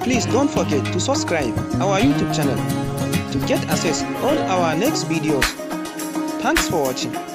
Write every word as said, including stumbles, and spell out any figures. Please don't forget to subscribe our YouTube channel to get access all our next videos. Thanks for watching.